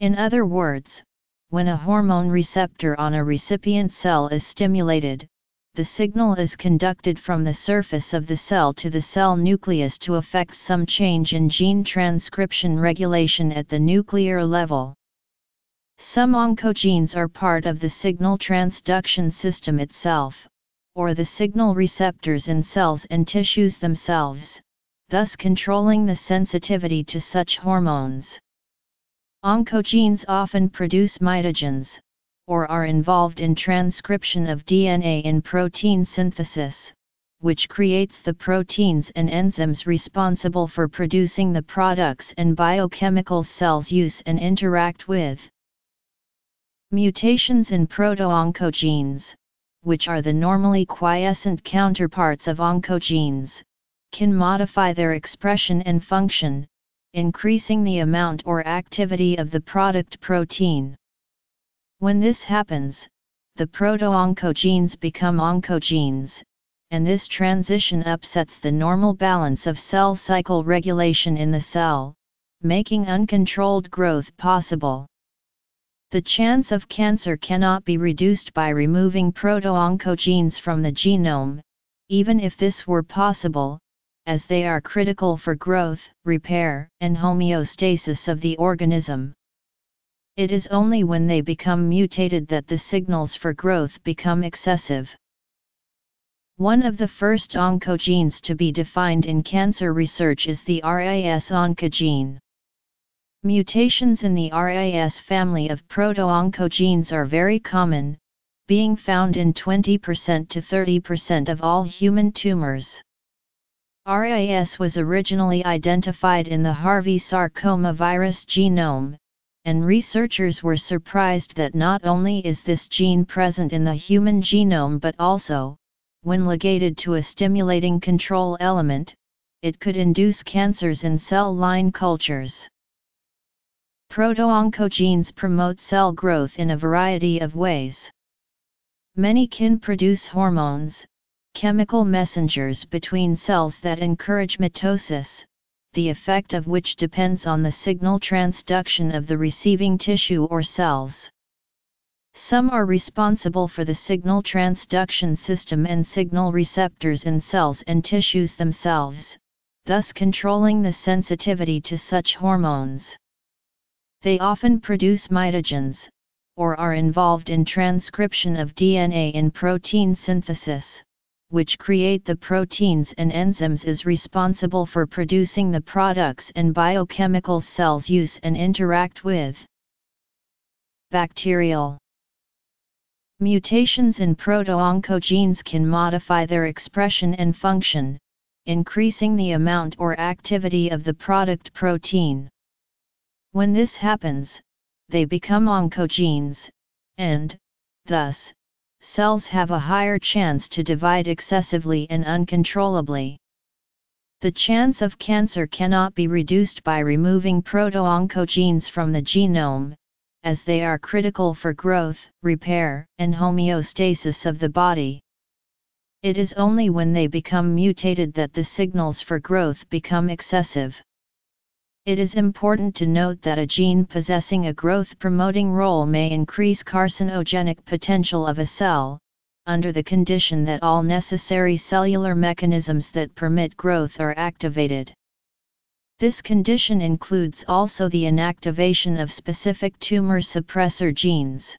In other words, when a hormone receptor on a recipient cell is stimulated, the signal is conducted from the surface of the cell to the cell nucleus to affect some change in gene transcription regulation at the nuclear level. Some oncogenes are part of the signal transduction system itself, or the signal receptors in cells and tissues themselves, thus controlling the sensitivity to such hormones. Oncogenes often produce mitogens, or are involved in transcription of D N A in protein synthesis, which creates the proteins and enzymes responsible for producing the products and biochemical cells use and interact with. Mutations in proto-oncogenes, which are the normally quiescent counterparts of oncogenes, can modify their expression and function, increasing the amount or activity of the product protein. When this happens, the proto-oncogenes become oncogenes, and this transition upsets the normal balance of cell cycle regulation in the cell, making uncontrolled growth possible. The chance of cancer cannot be reduced by removing proto-oncogenes from the genome, even if this were possible, as they are critical for growth, repair, and homeostasis of the organism. It is only when they become mutated that the signals for growth become excessive. One of the first oncogenes to be defined in cancer research is the R A S oncogene. Mutations in the R A S family of proto-oncogenes are very common, being found in twenty percent to thirty percent of all human tumors. R A S was originally identified in the Harvey sarcoma virus genome, and researchers were surprised that not only is this gene present in the human genome but also, when ligated to a stimulating control element, it could induce cancers in cell line cultures. Proto-oncogenes promote cell growth in a variety of ways. Many can produce hormones, chemical messengers between cells that encourage mitosis, the effect of which depends on the signal transduction of the receiving tissue or cells. Some are responsible for the signal transduction system and signal receptors in cells and tissues themselves, thus controlling the sensitivity to such hormones. They often produce mitogens, or are involved in transcription of D N A in protein synthesis, which create the proteins and enzymes is responsible for producing the products and biochemical cells use and interact with. Bacterial mutations in proto-oncogenes can modify their expression and function, increasing the amount or activity of the product protein. When this happens, they become oncogenes, and, thus, cells have a higher chance to divide excessively and uncontrollably. The chance of cancer cannot be reduced by removing proto-oncogenes from the genome, as they are critical for growth, repair, and homeostasis of the body. It is only when they become mutated that the signals for growth become excessive. It is important to note that a gene possessing a growth-promoting role may increase carcinogenic potential of a cell, under the condition that all necessary cellular mechanisms that permit growth are activated. This condition includes also the inactivation of specific tumor suppressor genes.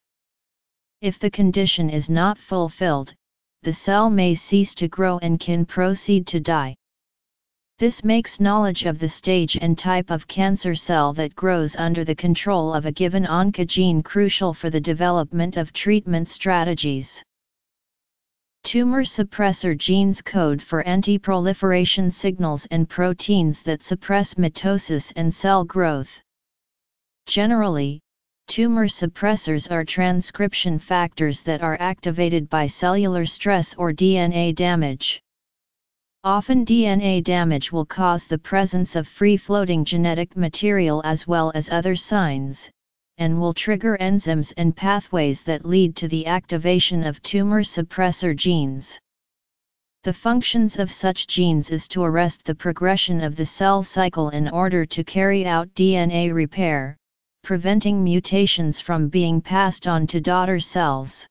If the condition is not fulfilled, the cell may cease to grow and can proceed to die. This makes knowledge of the stage and type of cancer cell that grows under the control of a given oncogene crucial for the development of treatment strategies. Tumor suppressor genes code for anti-proliferation signals and proteins that suppress mitosis and cell growth. Generally, tumor suppressors are transcription factors that are activated by cellular stress or D N A damage. Often D N A damage will cause the presence of free-floating genetic material as well as other signs, and will trigger enzymes and pathways that lead to the activation of tumor suppressor genes. The functions of such genes is to arrest the progression of the cell cycle in order to carry out D N A repair, preventing mutations from being passed on to daughter cells.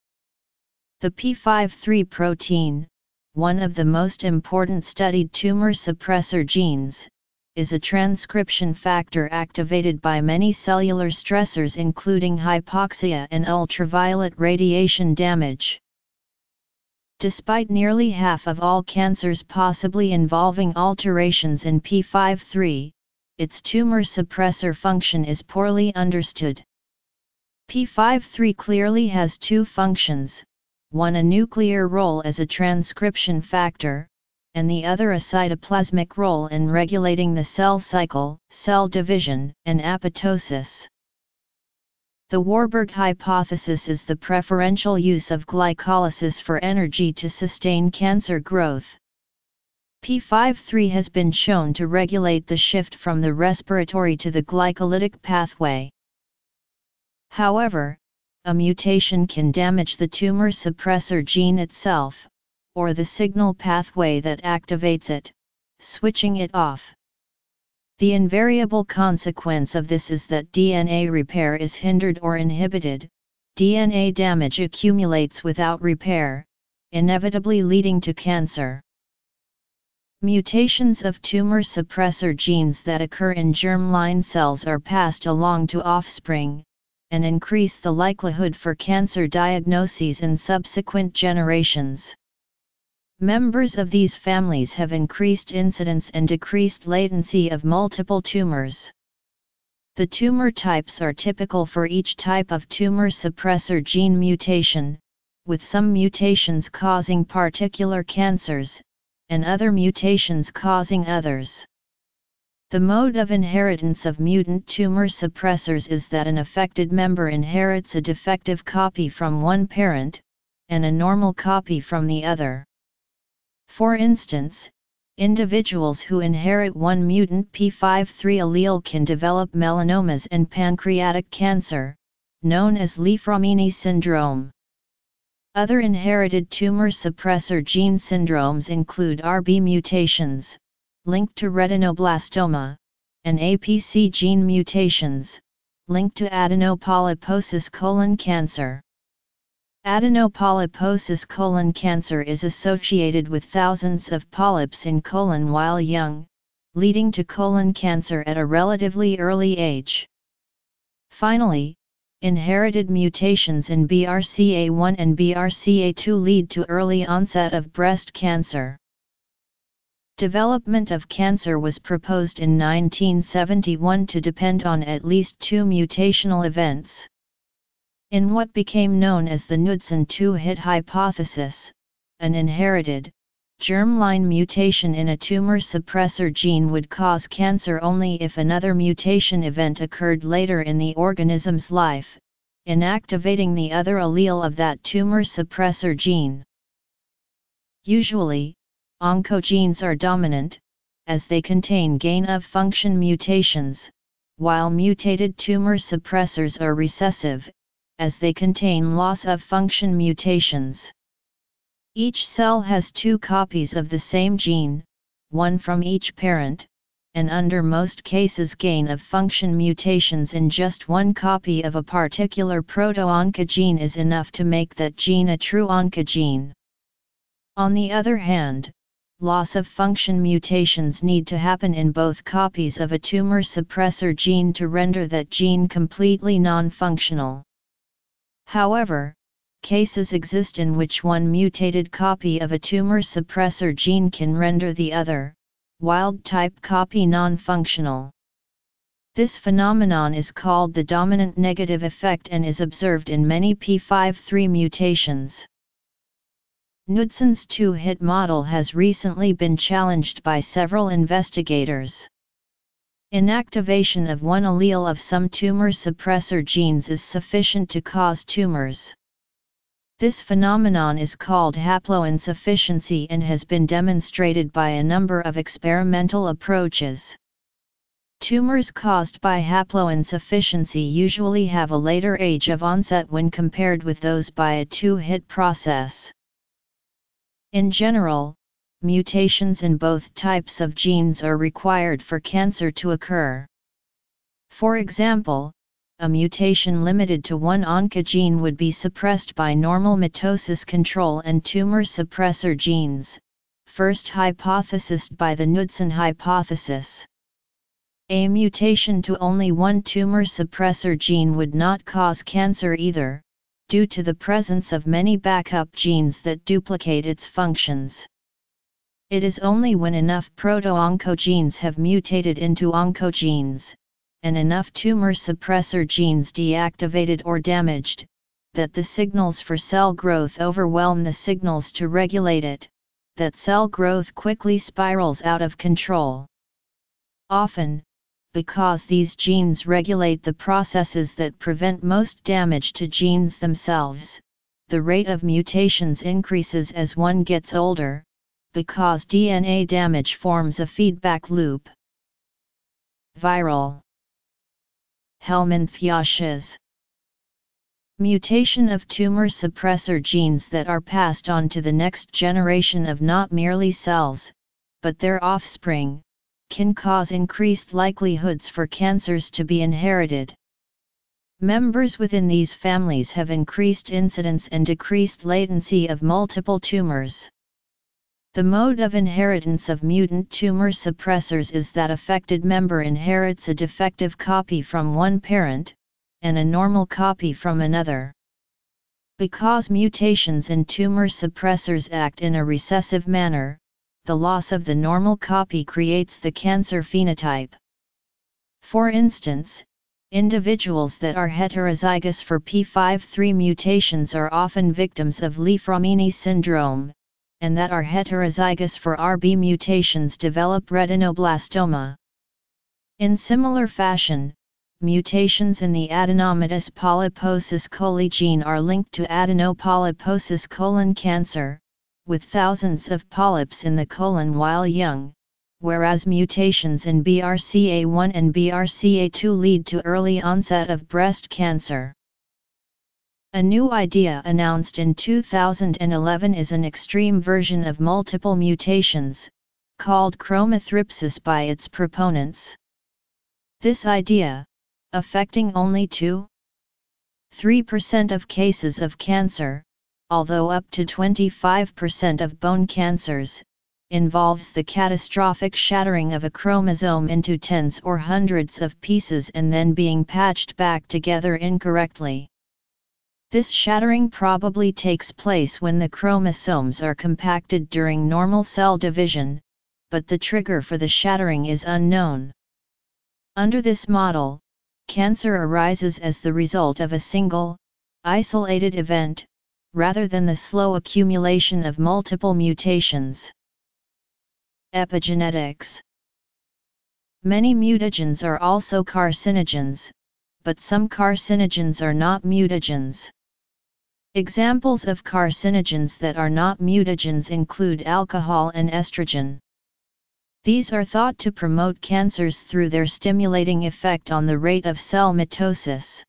The P fifty-three protein, one of the most important studied tumor suppressor genes, is a transcription factor activated by many cellular stressors including hypoxia and ultraviolet radiation damage. Despite nearly half of all cancers possibly involving alterations in P fifty-three, its tumor suppressor function is poorly understood. P fifty-three clearly has two functions, one a nuclear role as a transcription factor, and the other a cytoplasmic role in regulating the cell cycle, cell division, and apoptosis. The Warburg hypothesis is the preferential use of glycolysis for energy to sustain cancer growth. P fifty-three has been shown to regulate the shift from the respiratory to the glycolytic pathway. However, a mutation can damage the tumor suppressor gene itself, or the signal pathway that activates it, switching it off. The invariable consequence of this is that D N A repair is hindered or inhibited, D N A damage accumulates without repair, inevitably leading to cancer. Mutations of tumor suppressor genes that occur in germline cells are passed along to offspring, and increase the likelihood for cancer diagnoses in subsequent generations. Members of these families have increased incidence and decreased latency of multiple tumors. The tumor types are typical for each type of tumor suppressor gene mutation, with some mutations causing particular cancers, and other mutations causing others. The mode of inheritance of mutant tumor suppressors is that an affected member inherits a defective copy from one parent, and a normal copy from the other. For instance, individuals who inherit one mutant P fifty-three allele can develop melanomas and pancreatic cancer, known as Li-Fraumeni syndrome. Other inherited tumor suppressor gene syndromes include R B mutations, linked to retinoblastoma, and A P C gene mutations, linked to adenopolyposis colon cancer. Adenopolyposis colon cancer is associated with thousands of polyps in colon while young, leading to colon cancer at a relatively early age. Finally, inherited mutations in B R C A one and B R C A two lead to early onset of breast cancer. Development of cancer was proposed in nineteen seventy-one to depend on at least two mutational events. In what became known as the Knudson two-hit hypothesis, an inherited, germline mutation in a tumor suppressor gene would cause cancer only if another mutation event occurred later in the organism's life, inactivating the other allele of that tumor suppressor gene. Usually, oncogenes are dominant, as they contain gain-of-function mutations, while mutated tumor suppressors are recessive, as they contain loss-of-function mutations. Each cell has two copies of the same gene, one from each parent, and under most cases gain-of-function mutations in just one copy of a particular proto-oncogene is enough to make that gene a true oncogene. On the other hand, loss-of-function mutations need to happen in both copies of a tumor suppressor gene to render that gene completely non-functional. However, cases exist in which one mutated copy of a tumor suppressor gene can render the other, wild-type copy non-functional. This phenomenon is called the dominant negative effect and is observed in many P fifty-three mutations. Knudson's two-hit model has recently been challenged by several investigators. Inactivation of one allele of some tumor suppressor genes is sufficient to cause tumors. This phenomenon is called haploinsufficiency and has been demonstrated by a number of experimental approaches. Tumors caused by haploinsufficiency usually have a later age of onset when compared with those by a two-hit process. In general, mutations in both types of genes are required for cancer to occur. For example, a mutation limited to one oncogene would be suppressed by normal mitosis control and tumor suppressor genes, first hypothesized by the Knudson hypothesis. A mutation to only one tumor suppressor gene would not cause cancer either, due to the presence of many backup genes that duplicate its functions. It is only when enough proto-oncogenes have mutated into oncogenes, and enough tumor suppressor genes deactivated or damaged, that the signals for cell growth overwhelm the signals to regulate it, that cell growth quickly spirals out of control. Often, because these genes regulate the processes that prevent most damage to genes themselves, the rate of mutations increases as one gets older, because D N A damage forms a feedback loop. Viral helminthiasis. Mutation of tumor suppressor genes that are passed on to the next generation of not merely cells, but their offspring, can cause increased likelihoods for cancers to be inherited. Members within these families have increased incidence and decreased latency of multiple tumors. The mode of inheritance of mutant tumor suppressors is that affected member inherits a defective copy from one parent, and a normal copy from another. Because mutations in tumor suppressors act in a recessive manner, the loss of the normal copy creates the cancer phenotype. For instance, individuals that are heterozygous for P fifty-three mutations are often victims of Li-Fraumeni syndrome, and that are heterozygous for R B mutations develop retinoblastoma. In similar fashion, mutations in the adenomatous polyposis coli gene are linked to adenopolyposis colon cancer, with thousands of polyps in the colon while young, whereas mutations in B R C A one and B R C A two lead to early onset of breast cancer. A new idea announced in two thousand eleven is an extreme version of multiple mutations, called chromothripsis by its proponents. This idea, affecting only two point three percent of cases of cancer, although up to twenty-five percent of bone cancers, involves the catastrophic shattering of a chromosome into tens or hundreds of pieces and then being patched back together incorrectly. This shattering probably takes place when the chromosomes are compacted during normal cell division, but the trigger for the shattering is unknown. Under this model, cancer arises as the result of a single, isolated event, rather than the slow accumulation of multiple mutations. Epigenetics. Many mutagens are also carcinogens, but some carcinogens are not mutagens. Examples of carcinogens that are not mutagens include alcohol and estrogen. These are thought to promote cancers through their stimulating effect on the rate of cell mitosis.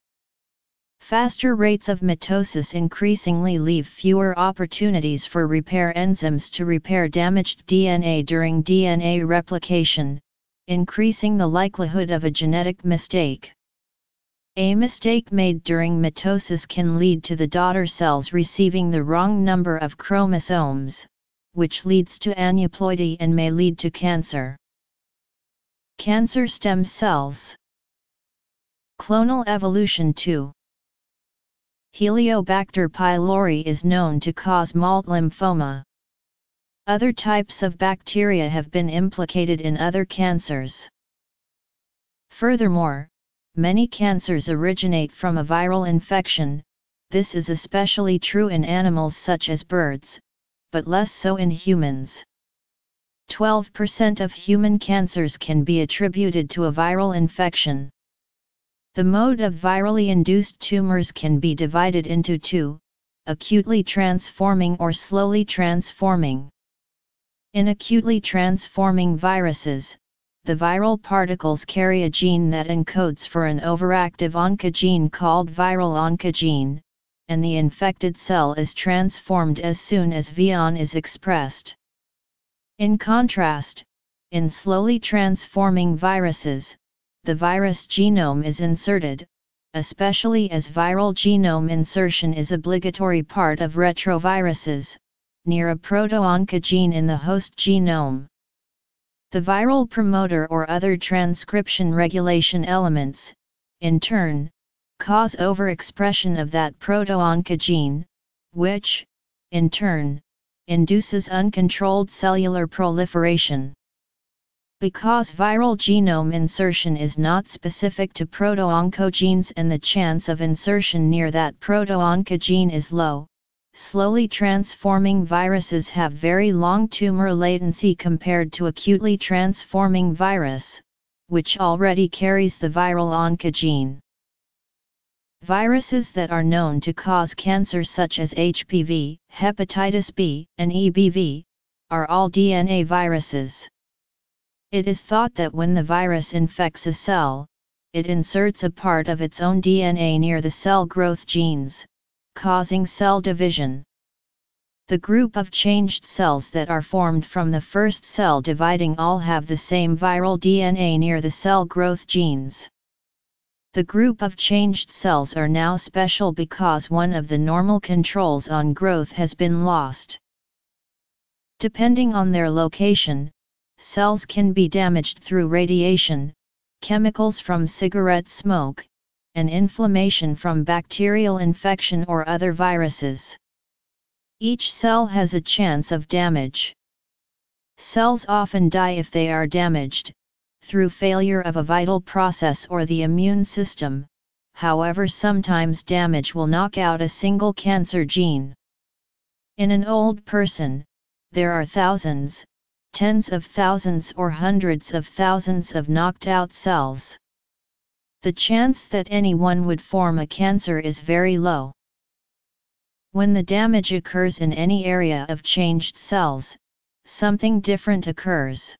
Faster rates of mitosis increasingly leave fewer opportunities for repair enzymes to repair damaged D N A during D N A replication, increasing the likelihood of a genetic mistake. A mistake made during mitosis can lead to the daughter cells receiving the wrong number of chromosomes, which leads to aneuploidy and may lead to cancer. Cancer stem cells. Clonal evolution two. Heliobacter pylori is known to cause malt lymphoma. Other types of bacteria have been implicated in other cancers. Furthermore, many cancers originate from a viral infection. This is especially true in animals such as birds, but less so in humans. twelve percent of human cancers can be attributed to a viral infection. The mode of virally induced tumors can be divided into two: acutely transforming or slowly transforming. In acutely transforming viruses, the viral particles carry a gene that encodes for an overactive oncogene called viral oncogene, and the infected cell is transformed as soon as V O N is expressed. In contrast, in slowly transforming viruses, the virus genome is inserted, especially as viral genome insertion is obligatory part of retroviruses, near a proto-oncogene in the host genome. The viral promoter or other transcription regulation elements, in turn, cause overexpression of that proto-oncogene, which, in turn, induces uncontrolled cellular proliferation. Because viral genome insertion is not specific to proto-oncogenes and the chance of insertion near that proto-oncogene is low, slowly transforming viruses have very long tumor latency compared to acutely transforming virus, which already carries the viral oncogene. Viruses that are known to cause cancer such as H P V, hepatitis B, and E B V, are all D N A viruses. It is thought that when the virus infects a cell, it inserts a part of its own D N A near the cell growth genes, causing cell division. The group of changed cells that are formed from the first cell dividing all have the same viral D N A near the cell growth genes. The group of changed cells are now special because one of the normal controls on growth has been lost. Depending on their location, cells can be damaged through radiation, chemicals from cigarette smoke, and inflammation from bacterial infection or other viruses. Each cell has a chance of damage. Cells often die if they are damaged, through failure of a vital process or the immune system, however sometimes damage will knock out a single cancer gene. In an old person, there are thousands, tens of thousands or hundreds of thousands of knocked out cells. The chance that anyone would form a cancer is very low. When the damage occurs in any area of changed cells, something different occurs.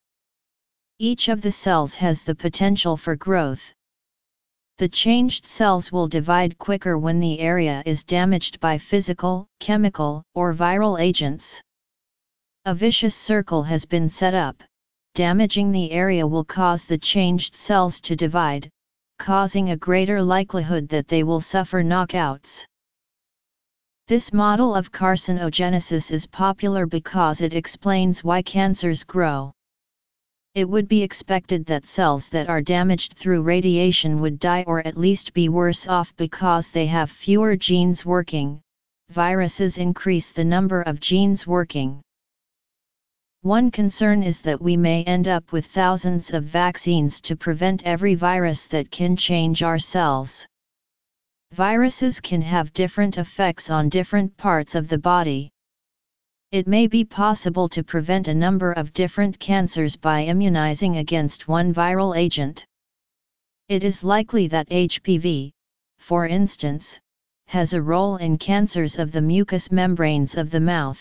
Each of the cells has the potential for growth. The changed cells will divide quicker when the area is damaged by physical, chemical, or viral agents. A vicious circle has been set up. Damaging the area will cause the changed cells to divide, causing a greater likelihood that they will suffer knockouts. This model of carcinogenesis is popular because it explains why cancers grow. It would be expected that cells that are damaged through radiation would die or at least be worse off because they have fewer genes working. Viruses increase the number of genes working. One concern is that we may end up with thousands of vaccines to prevent every virus that can change our cells. Viruses can have different effects on different parts of the body. It may be possible to prevent a number of different cancers by immunizing against one viral agent. It is likely that H P V, for instance, has a role in cancers of the mucous membranes of the mouth.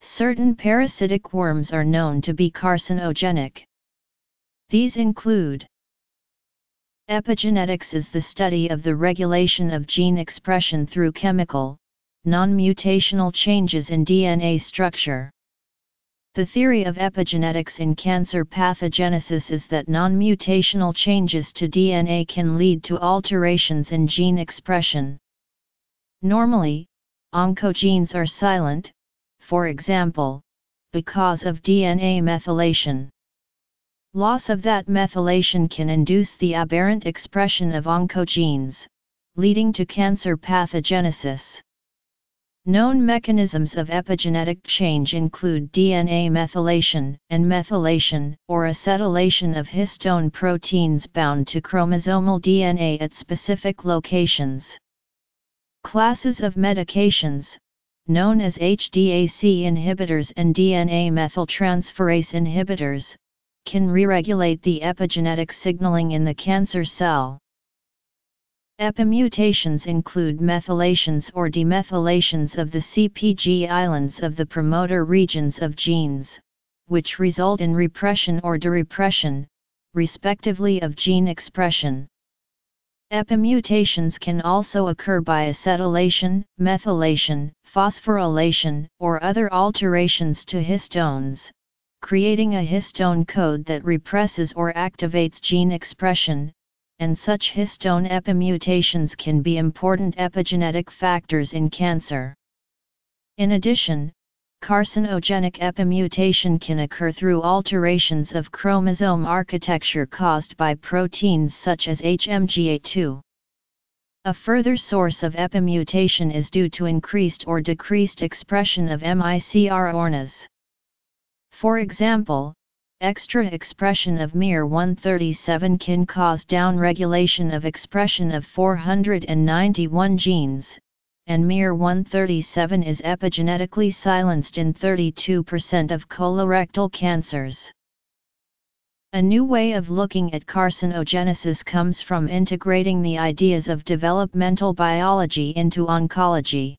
Certain parasitic worms are known to be carcinogenic. These include: epigenetics is the study of the regulation of gene expression through chemical, non-mutational changes in D N A structure. The theory of epigenetics in cancer pathogenesis is that non-mutational changes to D N A can lead to alterations in gene expression. Normally, oncogenes are silent, for example, because of D N A methylation. Loss of that methylation can induce the aberrant expression of oncogenes, leading to cancer pathogenesis. Known mechanisms of epigenetic change include D N A methylation and methylation or acetylation of histone proteins bound to chromosomal D N A at specific locations. Classes of medications, known as H D A C inhibitors and D N A methyltransferase inhibitors, can re-regulate the epigenetic signaling in the cancer cell. Epimutations include methylations or demethylations of the C P G islands of the promoter regions of genes, which result in repression or derepression, respectively, of gene expression. Epimutations can also occur by acetylation, methylation, phosphorylation, or other alterations to histones, creating a histone code that represses or activates gene expression, and such histone epimutations can be important epigenetic factors in cancer. In addition, carcinogenic epimutation can occur through alterations of chromosome architecture caused by proteins such as H M G A two. A further source of epimutation is due to increased or decreased expression of miR one thirty-seven. For example, extra expression of miR one thirty-seven can cause downregulation of expression of four hundred ninety-one genes, and miR one thirty-seven is epigenetically silenced in thirty-two percent of colorectal cancers. A new way of looking at carcinogenesis comes from integrating the ideas of developmental biology into oncology.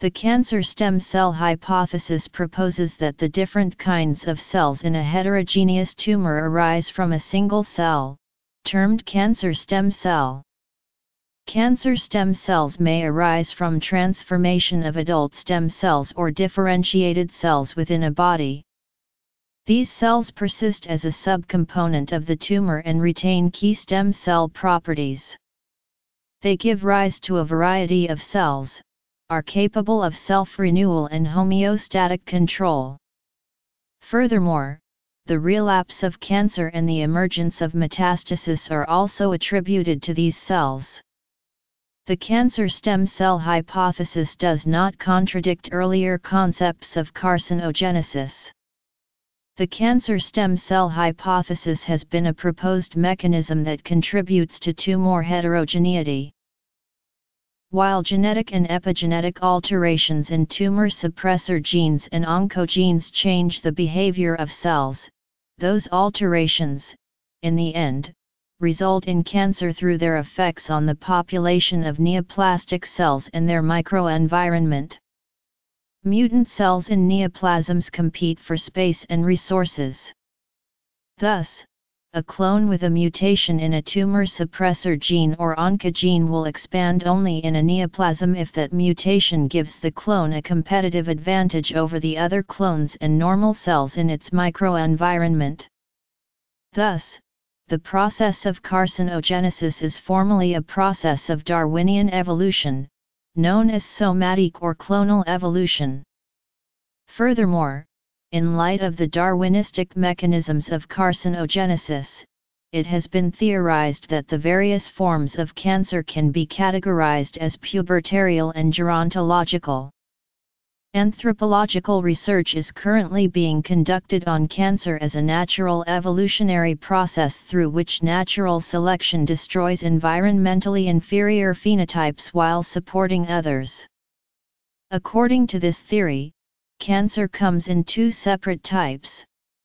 The cancer stem cell hypothesis proposes that the different kinds of cells in a heterogeneous tumor arise from a single cell, termed cancer stem cell. Cancer stem cells may arise from transformation of adult stem cells or differentiated cells within a body. These cells persist as a subcomponent of the tumor and retain key stem cell properties. They give rise to a variety of cells, are capable of self-renewal and homeostatic control. Furthermore, the relapse of cancer and the emergence of metastasis are also attributed to these cells. The cancer stem cell hypothesis does not contradict earlier concepts of carcinogenesis. The cancer stem cell hypothesis has been a proposed mechanism that contributes to tumor heterogeneity. While genetic and epigenetic alterations in tumor suppressor genes and oncogenes change the behavior of cells, those alterations, in the end, result in cancer through their effects on the population of neoplastic cells and their microenvironment. Mutant cells in neoplasms compete for space and resources. Thus, a clone with a mutation in a tumor suppressor gene or oncogene will expand only in a neoplasm if that mutation gives the clone a competitive advantage over the other clones and normal cells in its microenvironment. Thus, the process of carcinogenesis is formally a process of Darwinian evolution, known as somatic or clonal evolution. Furthermore, in light of the Darwinistic mechanisms of carcinogenesis, it has been theorized that the various forms of cancer can be categorized as pubertarial and gerontological. Anthropological research is currently being conducted on cancer as a natural evolutionary process through which natural selection destroys environmentally inferior phenotypes while supporting others. According to this theory, cancer comes in two separate types,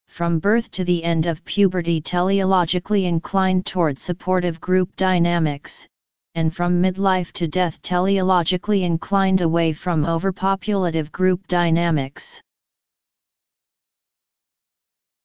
from birth to the end of puberty teleologically inclined toward supportive group dynamics, and from midlife to death teleologically inclined away from overpopulative group dynamics.